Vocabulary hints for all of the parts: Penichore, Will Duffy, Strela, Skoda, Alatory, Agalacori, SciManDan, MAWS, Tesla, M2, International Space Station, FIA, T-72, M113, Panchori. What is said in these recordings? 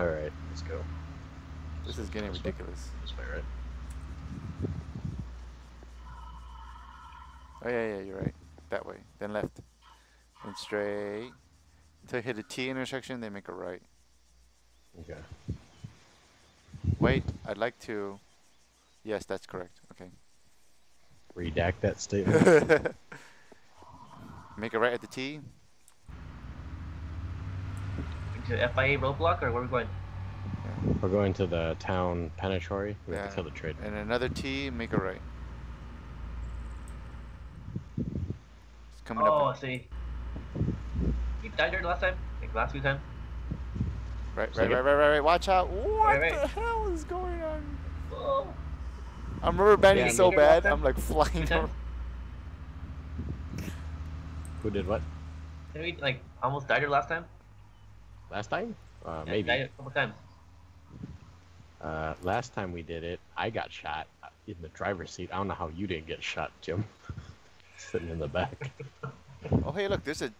Alright, let's go. This is getting ridiculous. This way, right? Oh yeah, yeah, you're right. That way, then left, then straight. Until you hit a T intersection, then make a right. Okay. Wait, I'd like to... Yes, that's correct, okay. Redact that statement. Make a right at the T. To FIA roadblock, or where are we going? Yeah. We're going to the town Penichore. We have to kill the trade. And another T, make a right. It's coming up. Oh, I see. He died there last time, like last few times. Right. Watch out. What the hell is going on? Whoa. I'm rubber banding so bad, I'm like flying over. Who did what? Didn't we like almost died there last time? Last time? Maybe. Died a couple times. Last time we did it, I got shot in the driver's seat. I don't know how you didn't get shot, Jim. Sitting in the back. Oh, hey, look, there's a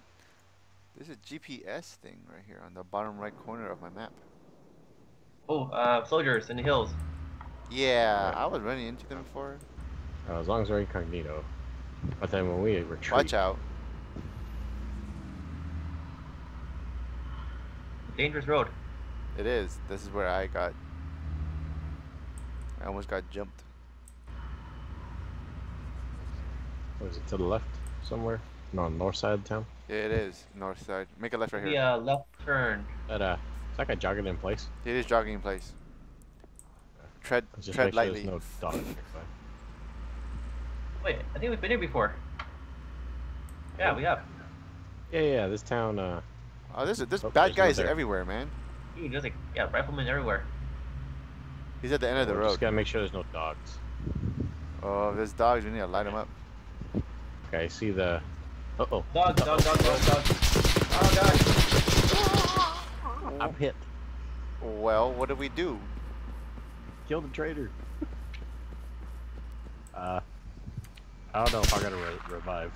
GPS thing right here on the bottom right corner of my map. Oh, soldiers in the hills. Yeah, right. I was running into them before. As long as they're incognito. But then when we retreat... Watch out. Dangerous road. It is. This is where I got... I almost got jumped. What is it, to the left somewhere? No, north side of town? It is, north side. Make a left right here. Yeah, left turn. That, is that guy jogging in place? It is jogging in place. Tread lightly. Sure, there's no dog. Wait, I think we've been here before. Yeah, we have. Yeah, this town, Oh, there's bad guys everywhere, man. Dude, there's like, riflemen everywhere. He's at the end of the road. Just gotta make sure there's no dogs. Oh, if there's dogs, we need to light them up. Okay, I see the... Uh-oh. Dog. Oh, God. I'm hit. Well, what do we do? Kill the traitor. I don't know if I gotta revive.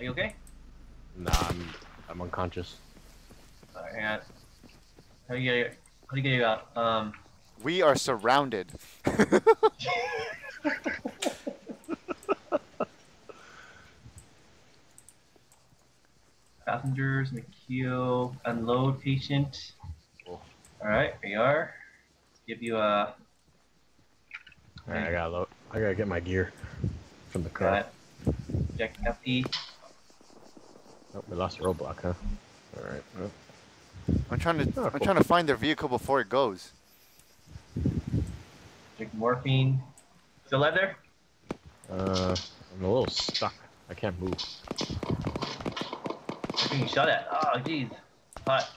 Are you okay? Nah, I'm unconscious. Alright, hang on. How do you get you out? We are surrounded. Passengers, McKeel, unload patient. Cool. Alright, here you are. Let's give you a... Alright, I gotta get my gear from the car. Jack Hefty. Oh, we lost roadblock, huh? All right. Well. I'm trying to find their vehicle before it goes. Drink morphine. Still alive there? I'm a little stuck. I can't move. What are you shot at? Oh, jeez. Hot.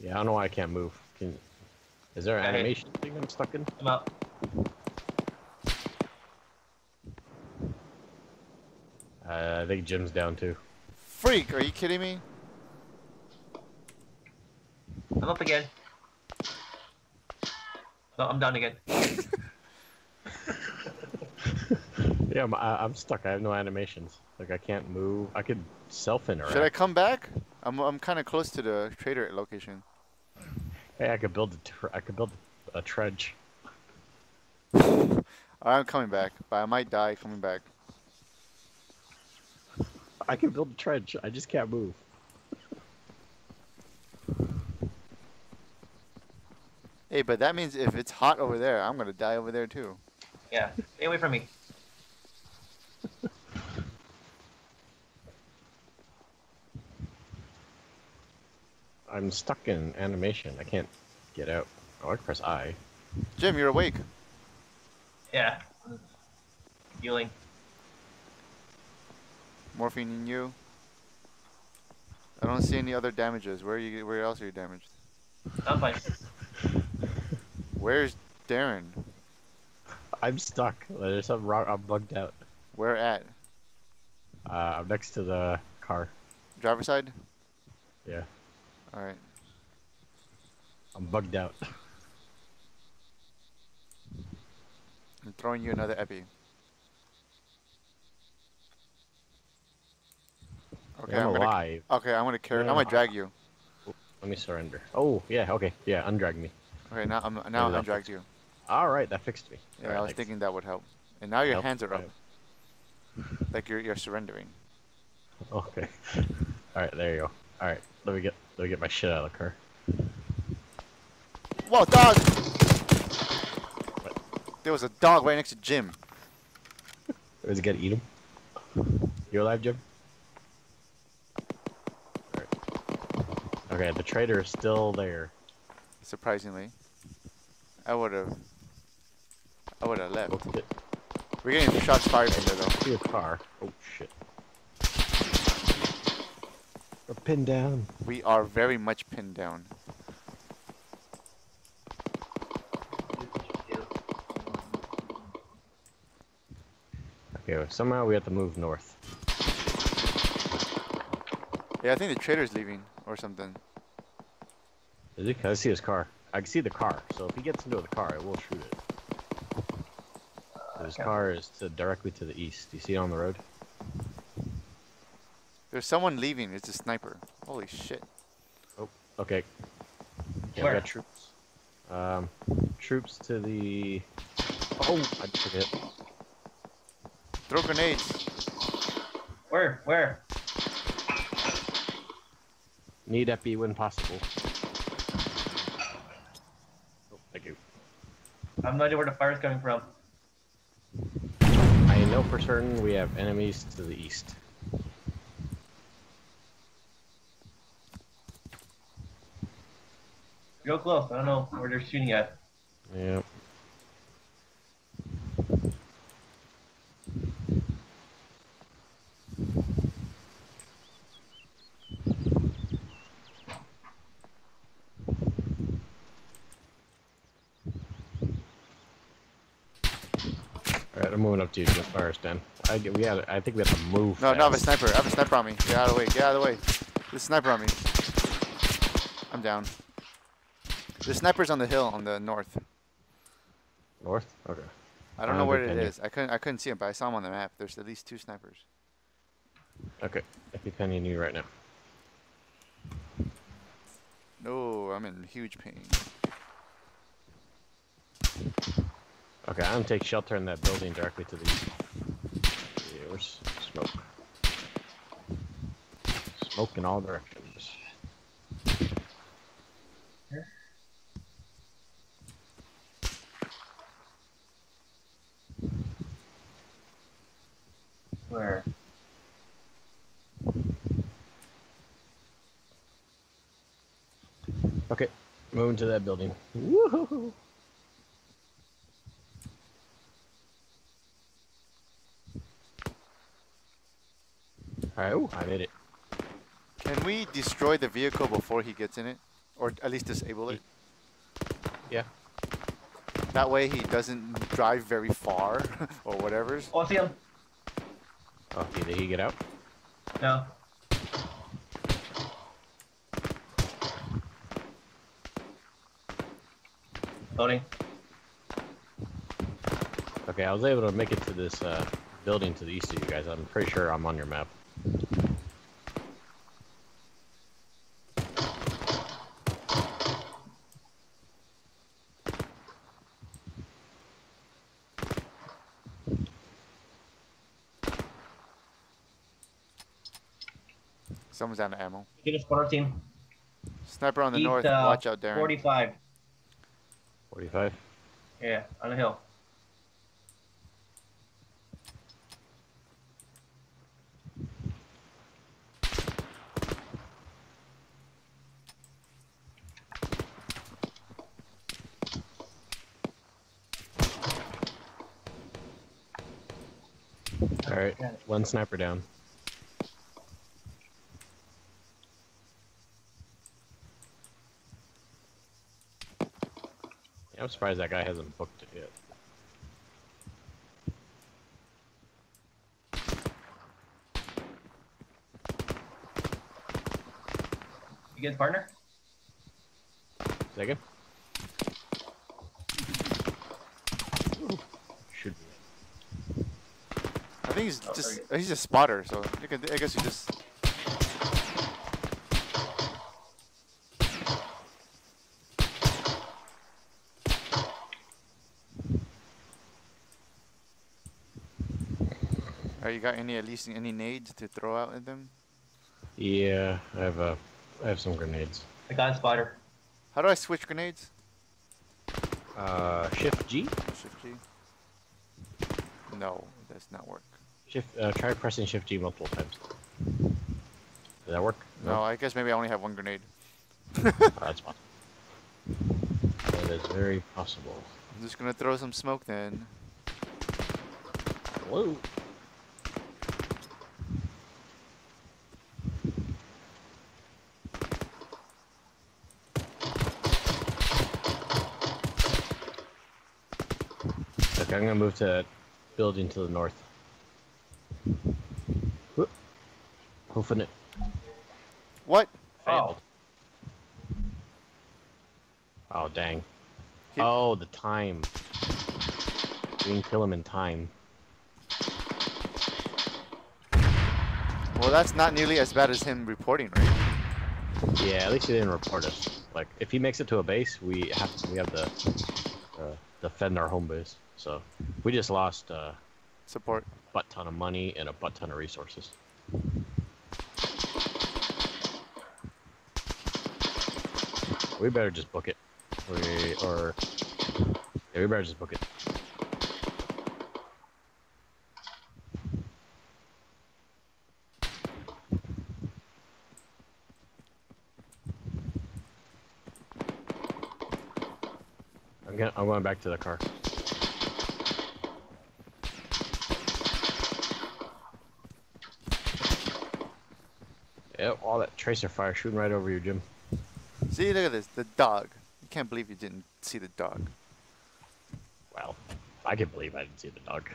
Yeah, I don't know why I can't move. Is there an animation thing I'm stuck in? I'm out. I think Jim's down too. Freak, are you kidding me? I'm up again. No, I'm down again. Yeah, I'm stuck. I have no animations. Like, I can't move. I could self-interact. Should I come back? I'm kind of close to the trader location. Hey, I could build a trench. I'm coming back, but I might die coming back. I can build a trench, I just can't move. Hey, but that means if it's hot over there, I'm gonna die over there too. Yeah, stay away from me. I'm stuck in animation, I can't get out. Oh, I can press I. Jim, you're awake. Yeah. Healing. Morphine in you. I don't see any other damages. Where else are you damaged? I'm fine. Where's Darren? I'm stuck. There's something wrong. I'm bugged out. Where at? I'm next to the car. Driver's side? Yeah. Alright. I'm bugged out. I'm throwing you another epi. Okay, I'm alive. Okay, I'm gonna carry. Yeah. I'm gonna drag you. Let me surrender. Oh yeah, okay, yeah, undrag me. Okay, now I dragged you. All right, that fixed me. Yeah, right, I was thinking that would help. And now your hands are up, like you're surrendering. Okay. All right, there you go. All right, let me get my shit out of the car. Whoa, dog! What? There was a dog right next to Jim. Was it gonna eat him? You alive, Jim? Okay, the traitor is still there. Surprisingly, I would have left. We're getting shots fired from there, though. See a car. Oh shit. We're pinned down. We are very much pinned down. Okay, well, somehow we have to move north. Yeah, I think the traitor's leaving or something. Is he? I see his car. I can see the car, so if he gets into the car, I will shoot it. His car is directly to the east. Do you see it on the road? There's someone leaving. It's a sniper. Holy shit. Oh, okay. Yeah, where? We got troops. Troops to the... Oh, I just took a hit. Throw grenades. Where? Where? Need epi when possible. I have no idea where the fire is coming from. I know for certain we have enemies to the east. Real close. I don't know where they're shooting at. Yeah. Dude, the fire's done. I think we have to move. No, no, I have a sniper. I have a sniper on me. Get out of the way. Get out of the way. There's a sniper on me. I'm down. The sniper's on the hill on the north. North? Okay. I don't know where it is. I couldn't see him, but I saw him on the map. There's at least two snipers. Okay. I think I need you right now. No, I'm in huge pain. Okay, I'm gonna take shelter in that building directly to the east. Here's smoke. Smoke in all directions. Here. Where? Okay, moving to that building. Woohoo! Alright, ooh, I made it. Can we destroy the vehicle before he gets in it? Or at least disable it? Yeah. That way he doesn't drive very far, or whatever. Oh, I see him. Okay, did he get out? No. Loading. Okay, I was able to make it to this building to the east of you guys. I'm pretty sure I'm on your map. Someone's out of ammo. Get a spawner team. Sniper on the north. Watch out, Darren. 45. 45? Yeah, on the hill. Alright, one sniper down. Yeah, I'm surprised that guy hasn't booked it yet. You get partner? Second? I think he's just a spotter, so I guess he just Are you got any, at least any nades to throw out at them? Yeah, I have some grenades. I got a spider. How do I switch grenades? Shift G? Shift G. No, it does not work. Shift, try pressing Shift G multiple times. Does that work? No, I guess maybe I only have one grenade. That's fine. That is very possible. I'm just gonna throw some smoke then. Hello? I'm gonna move to that building to the north. Whoop. Hoofing it. What? Failed. Oh dang. Keep. Oh, the time. We can kill him in time. Well, that's not nearly as bad as him reporting, right? Yeah, at least he didn't report us. Like, if he makes it to a base, we have to defend our home base. So, we just lost support, a butt ton of money and a butt ton of resources. We better just book it. We better just book it. I'm going back to the car. All that tracer fire shooting right over you, Jim. See, look at this, the dog. I can't believe you didn't see the dog. Well, I can believe I didn't see the dog.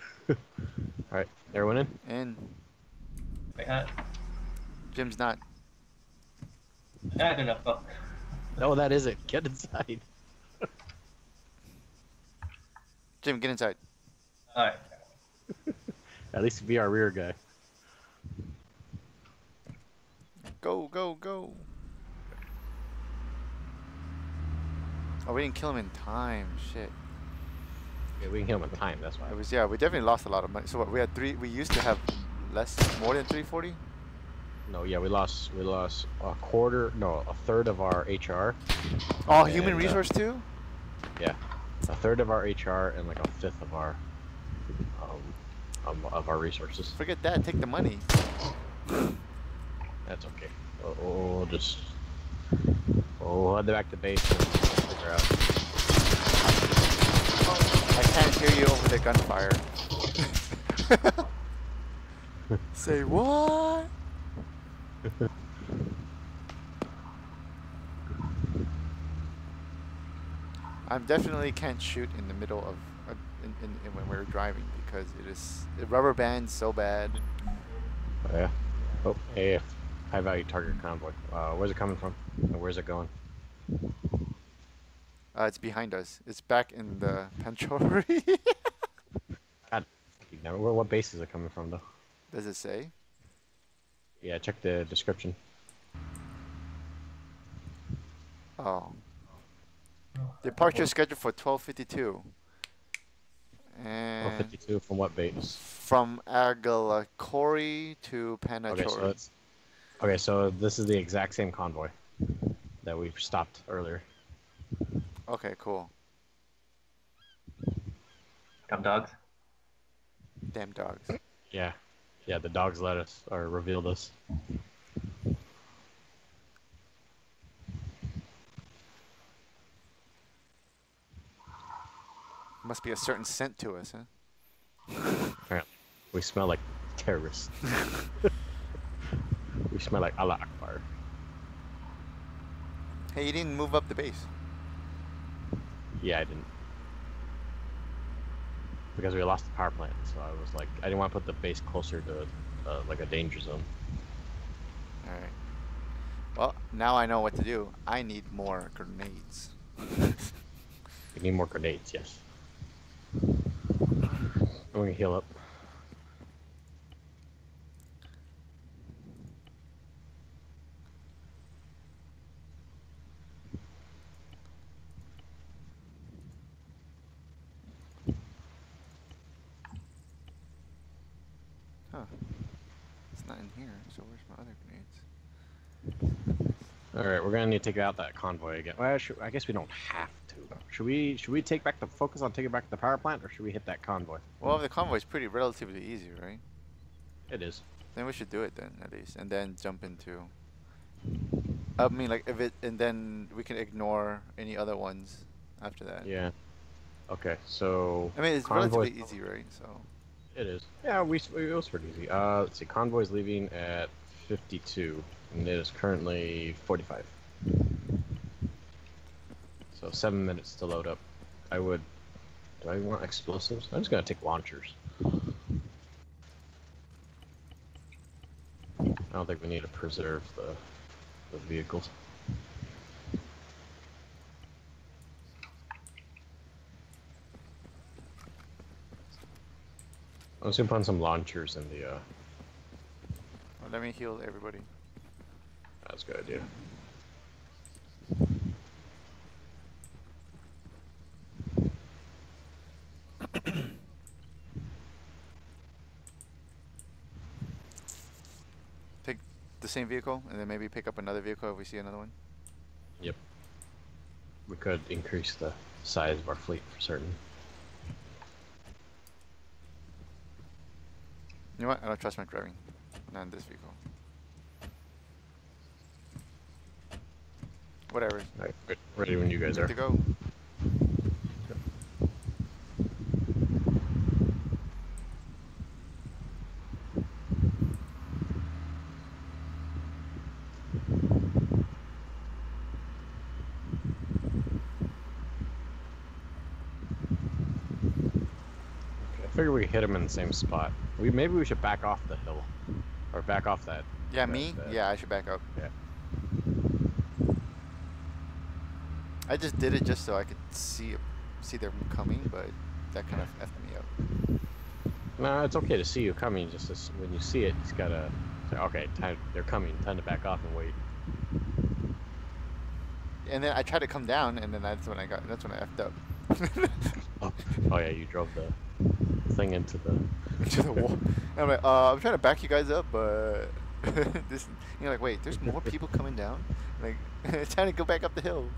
Alright, everyone in? In. I got it. Jim's not. I had enough. No, that is it. Get inside. Jim, get inside. Alright. At least be our rear guy. Go, go, go. Oh, we didn't kill him in time. Shit. Yeah, we didn't kill him in time. That's why. It was, yeah, we definitely lost a lot of money. So what, we had three. We used to have more than 340. No, yeah, we lost a quarter, no, a third of our HR. Oh, and, human resource too. Yeah, a third of our HR and like a fifth of our resources. Forget that. Take the money. That's okay. Oh, just... Oh, head back to base and figure out. I can't hear you over the gunfire. Say what? I definitely can't shoot in the middle of... when we're driving because it is... It rubber bands so bad. Oh, yeah. Oh, AF. High value target convoy. Where's it coming from? Where's it going? It's behind us. It's back in the Panchori. God, what base is it coming from, though? Does it say? Yeah, check the description. Oh. Departure scheduled for 12:52. And 12:52 from what base? From Agalacori to Penichore. Okay, so it's... Okay, so this is the exact same convoy that we stopped earlier. Okay, cool. Damn dogs. Damn dogs. Yeah. Yeah, the dogs let us, or revealed us. Must be a certain scent to us, huh? Apparently. We smell like terrorists. We smell like Alatory. Hey, you didn't move up the base. Yeah, I didn't. Because we lost the power plant, so I was like, I didn't want to put the base closer to, like, a danger zone. Alright. Well, now I know what to do. I need more grenades. You need more grenades, yes. I'm gonna heal up. Huh. It's not in here, so where's my other grenades? Alright, we're gonna need to take out that convoy again. Well, I guess we don't have to. Should we take back the focus on taking back the power plant, or should we hit that convoy? Well, the convoy's pretty relatively easy, right? It is. Then we should do it then, at least, and then jump into... I mean, like, if it... and then we can ignore any other ones after that. Yeah. Okay, so... I mean, it's relatively easy, right? So... It is. Yeah, it was pretty easy. Let's see, convoy's leaving at 52, and it is currently 45. So 7 minutes to load up. I would... Do I want explosives? I'm just gonna take launchers. I don't think we need to preserve the vehicles. I'm just gonna put some launchers in the. Well, let me heal everybody. That's a good idea. Take the same vehicle and then maybe pick up another vehicle if we see another one. Yep. We could increase the size of our fleet for certain. You know what? I don't trust my driving. Not in this vehicle. Whatever. All right, good. Ready when you guys are. Good to go. Okay, I figure we hit him in the same spot. Maybe we should back off the hill, or back off that. Yeah, me? Yeah, I should back up. Yeah. I just did it just so I could see them coming, but that kind of effed me up. No, it's okay to see you coming. Just as, when you see it, it's gotta say, okay, time, they're coming. Time to back off and wait. And then I tried to come down, and then that's when I effed up. oh yeah, you drove the thing into the. To the wall. I'm like, I'm trying to back you guys up, but this. You're like, wait, there's more people coming down. Like, it's time to go back up the hill.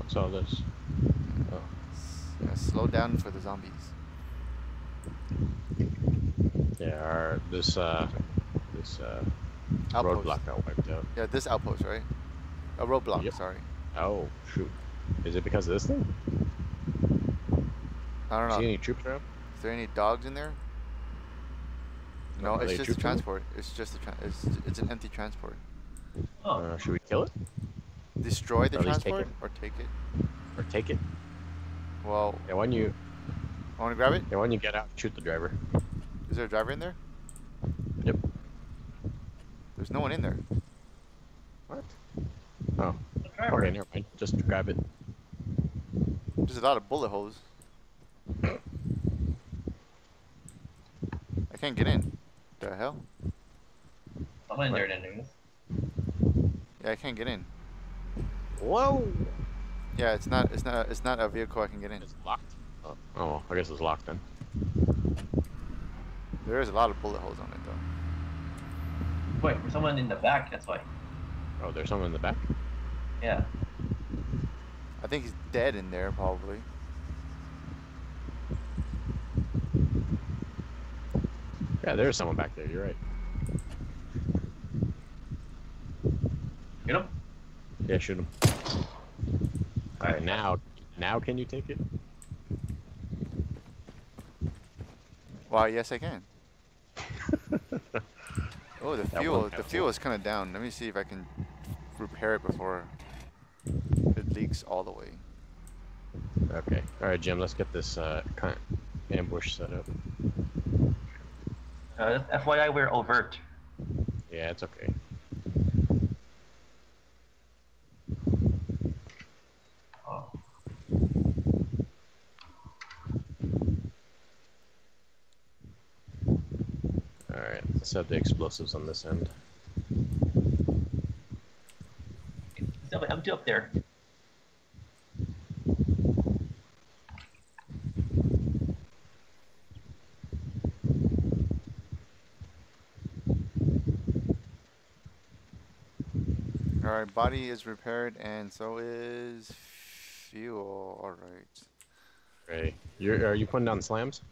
What's all this? Oh, yeah, slow down for the zombies. Yeah, this roadblock got wiped out. Yeah, this outpost, right? A roadblock, yep. Sorry. Oh, shoot. Is it because of this thing? I don't know. See any troops around? Is there any dogs in there? No, it's just a transport. It's just a it's an empty transport. Oh, should we kill it? Destroy the transport or take it? Or take it? Well, yeah, why don't you want to grab it? Yeah, why don't you get out and shoot the driver? Is there a driver in there? Yep. There's no one in there. What? Oh. Okay, never mind. Just grab it. There's a lot of bullet holes. I can't get in. The hell? I'm in there anyway. Yeah, I can't get in. Whoa! Yeah, it's not a vehicle I can get in. It's locked. Oh, I guess it's locked then. There is a lot of bullet holes on it, though. Wait, there's someone in the back, that's why. Oh, there's someone in the back? Yeah. I think he's dead in there, probably. Yeah, there's someone back there, you're right. Get him? Yeah, shoot him. Alright, now can you take it? Wow, yes I can. Oh, the fuel is kind of down. Let me see if I can repair it before it leaks all the way. Okay. All right, Jim. Let's get this kind of ambush set up. FYI, we're overt. Yeah, it's okay. Oh. All right. Let's have the explosives on this end. M2 up there. All right, body is repaired, and so is fuel. All right. Hey, are you putting down slams?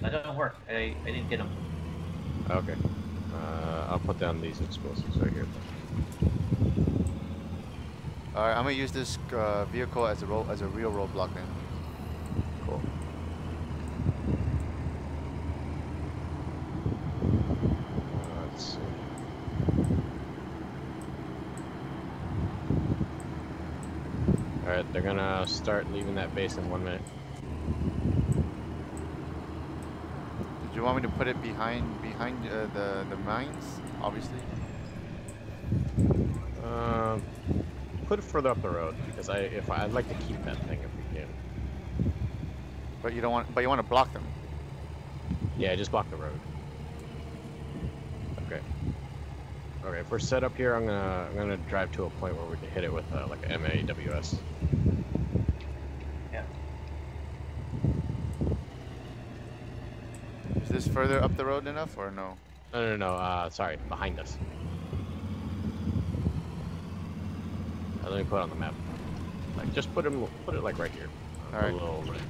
That doesn't work. I didn't get them. Okay. I'll put down these explosives right here. All right, I'm gonna use this vehicle as a real roadblock then. Cool. Let's see. Alright, they're gonna start leaving that base in 1 minute. Do you want me to put it behind the mines, obviously? Put it further up the road, because I'd like to keep that thing if we can. But you want to block them. Yeah, just block the road. Okay. Okay, if we're set up here, I'm gonna drive to a point where we can hit it with like an MAWS. Yeah. Is this further up the road enough or no? No. Sorry, behind us. Let me put it on the map. Like, just put it like right here. All right. A little red.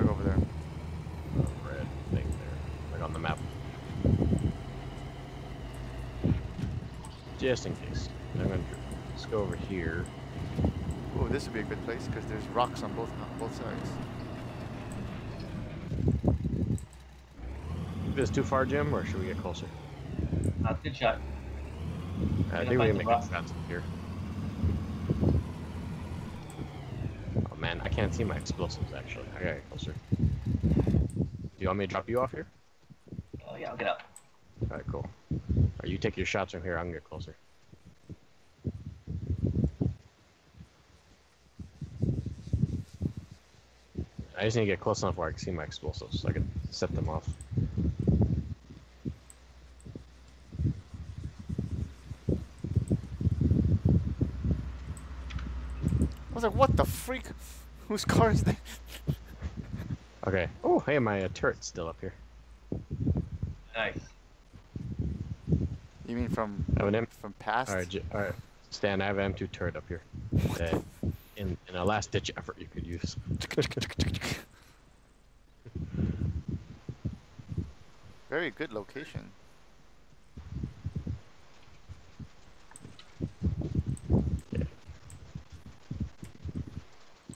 Right over there. A red thing there, like on the map. Just in case. I'm gonna just go over here. Oh, this would be a good place because there's rocks on both sides. Is this too far, Jim, or should we get closer? Good shot. I think we can make it shots up here. Oh man, I can't see my explosives actually. I gotta get closer. Do you want me to drop you off here? Oh yeah, I'll get up. All right, cool. You take your shots from here, I can get closer. I just need to get close enough where I can see my explosives so I can set them off. I was like, what the freak? Whose car is that? Okay. Oh, hey, my turret's still up here. Nice. You mean from past? All right, Stan, I have an M2 turret up here. In a last-ditch effort you could use. Very good location. Yeah.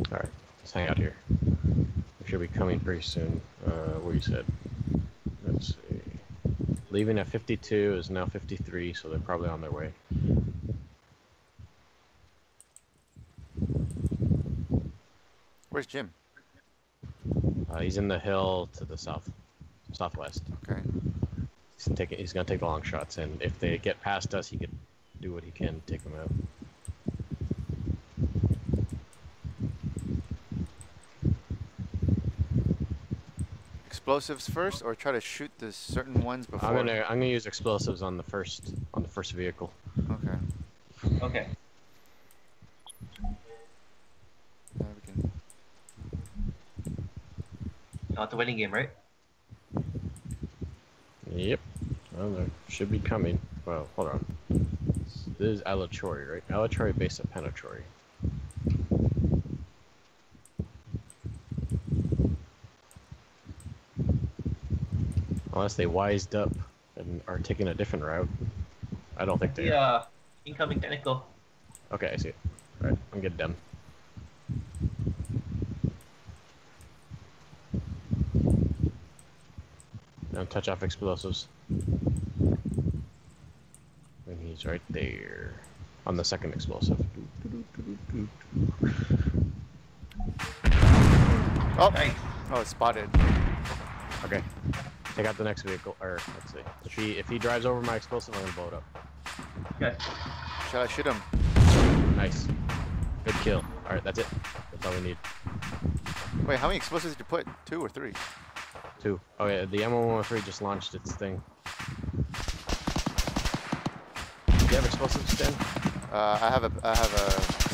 All right, let's hang out here. We should be coming pretty soon. What you said. Let's see. Leaving at 52 is now 53, so they're probably on their way. Where's Jim? He's in the hill to the southwest. Okay. He's gonna take the long shots, and if they get past us, he can do what he can to take them out. Explosives first, or try to shoot the certain ones before? I'm gonna use explosives on the first vehicle. Okay. Okay. Now we can. Not the winning game, right? Yep. Well, they should be coming. Well, hold on. This is Alatory, right? Alatory based at Penichore. Unless they wised up and are taking a different route. I don't think they are. Incoming technical. Okay, I see it. Alright, I'm getting done. Don't touch off explosives. And he's right there. On the second explosive. Oh! Nice. Oh, it's spotted. Okay. Take out the next vehicle, or let's see. If he drives over my explosive, I'm gonna blow it up. Okay. Shall I shoot him? Nice. Good kill. Alright, that's it. That's all we need. Wait, how many explosives did you put? 2 or 3? 2. Oh yeah, the M113 just launched its thing. Do you have explosives, Stan? I have a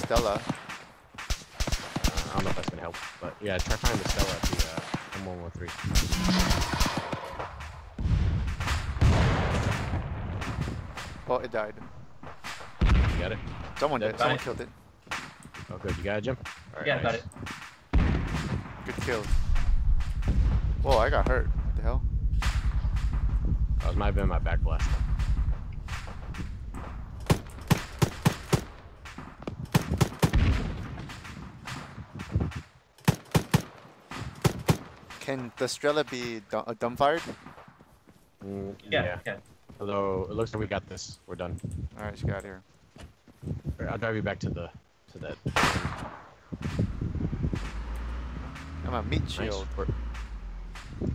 Stella. I don't know if that's gonna help, but yeah, try to find the Stella at the M113. Oh, it died. You got it. Someone did. Someone killed it. Oh, good. You got it, Jim? All right, yeah, nice. Got it. Good kill. Whoa, I got hurt. What the hell? That might have been my back blast. Can the Strela be dumbfired? Yeah. Although it looks like we got this. We're done. All right, just get out of here. All right, I'll drive you back to that. I'm a meat shield. Nice.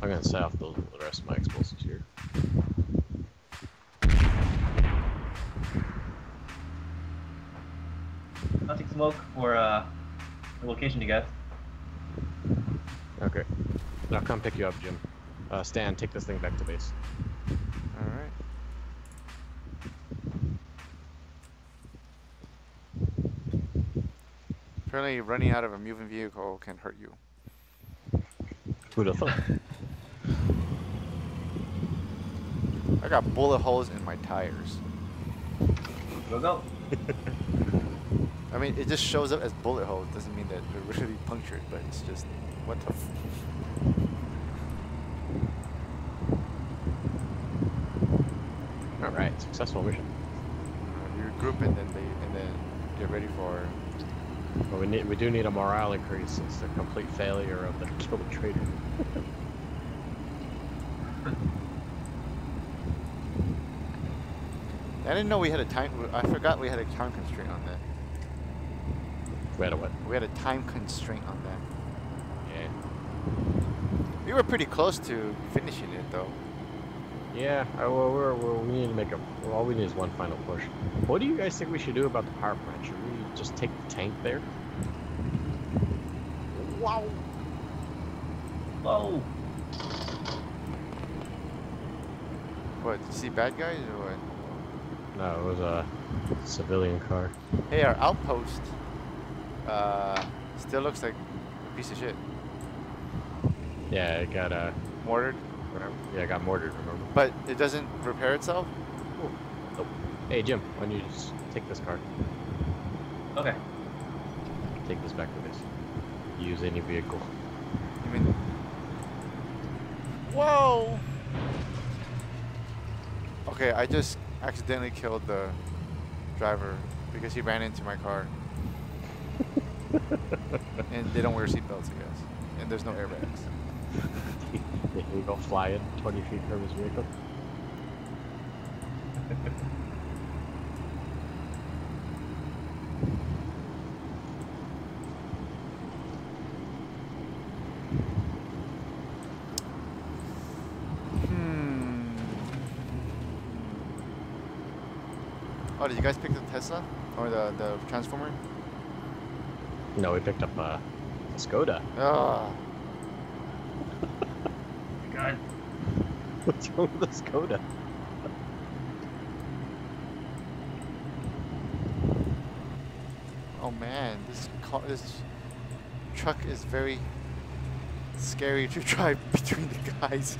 I'm gonna set off the rest of my explosives here. I'll take smoke for the location you got. Okay. I'll come pick you up, Jim. Stan, take this thing back to base. Alright. Apparently running out of a moving vehicle can hurt you. Who the fuck? I got bullet holes in my tires. Go. I mean, it just shows up as bullet holes. Doesn't mean that they're really punctured, but it's just, what the f. Alright, successful mission. You regroup and then get ready for. Well, we do need a morale increase since the complete failure of the kill trader. I didn't know we had a time. I forgot we had a time constraint on that. We had a what? We had a time constraint on that. Yeah. We were pretty close to finishing it though. Yeah. Well, we need to make a. Well, all we need is one final push. What do you guys think we should do about the power plant? Should we just take the tank there? Wow. Whoa. What? Did you see bad guys or what? No, it was a civilian car. Hey, our outpost still looks like a piece of shit. Yeah, it got mortared. Yeah, it got mortared, remember? But it doesn't repair itself? Cool. Nope. Hey, Jim, why don't you just take this car? Okay. Take this back to this. Use any vehicle. I mean... Whoa! Okay, I just accidentally killed the driver because he ran into my car. And they don't wear seatbelts, I guess. And there's no airbags. They go flying 20 feet from his vehicle. Oh, did you guys pick the Tesla? Or the Transformer? No, we picked up a Skoda. Oh. God. What's wrong with the Skoda? Oh man, this truck is very scary to drive between the guys.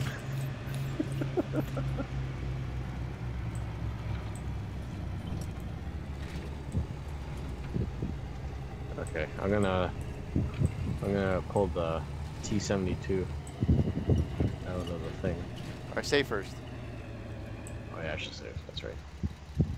Okay, I'm gonna pull the T-72 out of the thing. Alright, save first. Oh yeah, I should save, that's right.